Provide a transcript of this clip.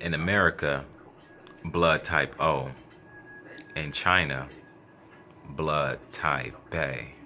in America, blood type O. In China, blood type A.